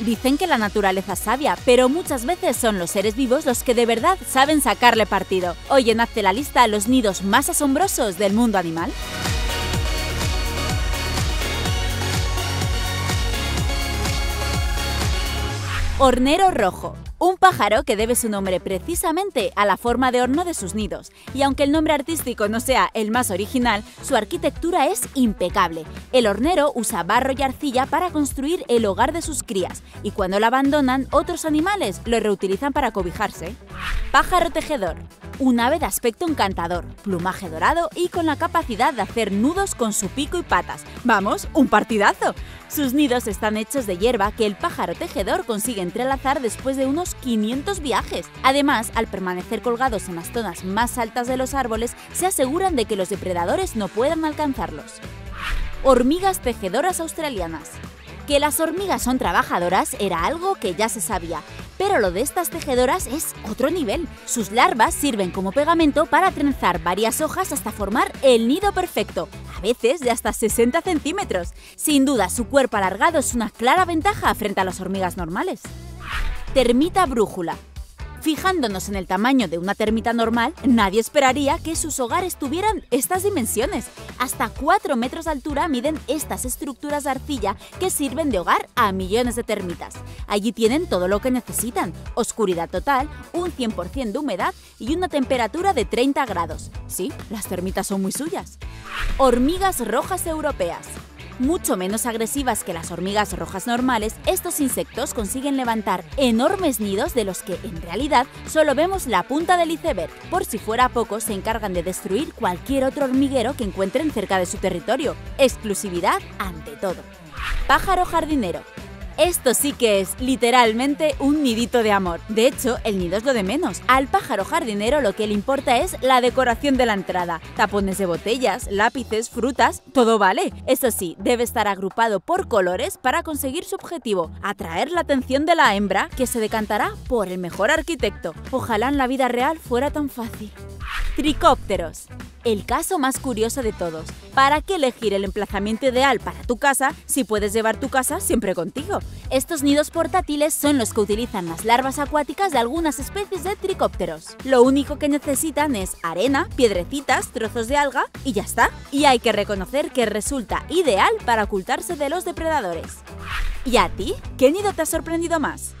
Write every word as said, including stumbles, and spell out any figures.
Dicen que la naturaleza es sabia, pero muchas veces son los seres vivos los que de verdad saben sacarle partido. Hoy en Hazte la Lista, los nidos más asombrosos del mundo animal. Hornero rojo. Un pájaro que debe su nombre precisamente a la forma de horno de sus nidos. Y aunque el nombre artístico no sea el más original, su arquitectura es impecable. El hornero usa barro y arcilla para construir el hogar de sus crías, y cuando la abandonan, otros animales lo reutilizan para cobijarse. Pájaro tejedor. Un ave de aspecto encantador, plumaje dorado y con la capacidad de hacer nudos con su pico y patas. ¡Vamos, un partidazo! Sus nidos están hechos de hierba que el pájaro tejedor consigue entrelazar después de unos quinientos viajes. Además, al permanecer colgados en las zonas más altas de los árboles, se aseguran de que los depredadores no puedan alcanzarlos. Hormigas tejedoras australianas. Que las hormigas son trabajadoras era algo que ya se sabía, pero lo de estas tejedoras es otro nivel. Sus larvas sirven como pegamento para trenzar varias hojas hasta formar el nido perfecto, a veces de hasta sesenta centímetros. Sin duda, su cuerpo alargado es una clara ventaja frente a las hormigas normales. Termita brújula. Fijándonos en el tamaño de una termita normal, nadie esperaría que sus hogares tuvieran estas dimensiones. Hasta cuatro metros de altura miden estas estructuras de arcilla que sirven de hogar a millones de termitas. Allí tienen todo lo que necesitan: oscuridad total, un cien por ciento de humedad y una temperatura de treinta grados. Sí, las termitas son muy suyas. Hormigas rojas europeas. Mucho menos agresivas que las hormigas rojas normales, estos insectos consiguen levantar enormes nidos de los que, en realidad, solo vemos la punta del iceberg. Por si fuera poco, se encargan de destruir cualquier otro hormiguero que encuentren cerca de su territorio. Exclusividad ante todo. Pájaro jardinero. Esto sí que es, literalmente, un nidito de amor. De hecho, el nido es lo de menos. Al pájaro jardinero lo que le importa es la decoración de la entrada. Tapones de botellas, lápices, frutas, todo vale. Eso sí, debe estar agrupado por colores para conseguir su objetivo: atraer la atención de la hembra, que se decantará por el mejor arquitecto. Ojalá en la vida real fuera tan fácil. Tricópteros. El caso más curioso de todos. ¿Para qué elegir el emplazamiento ideal para tu casa si puedes llevar tu casa siempre contigo? Estos nidos portátiles son los que utilizan las larvas acuáticas de algunas especies de tricópteros. Lo único que necesitan es arena, piedrecitas, trozos de alga y ya está. Y hay que reconocer que resulta ideal para ocultarse de los depredadores. ¿Y a ti? ¿Qué nido te ha sorprendido más?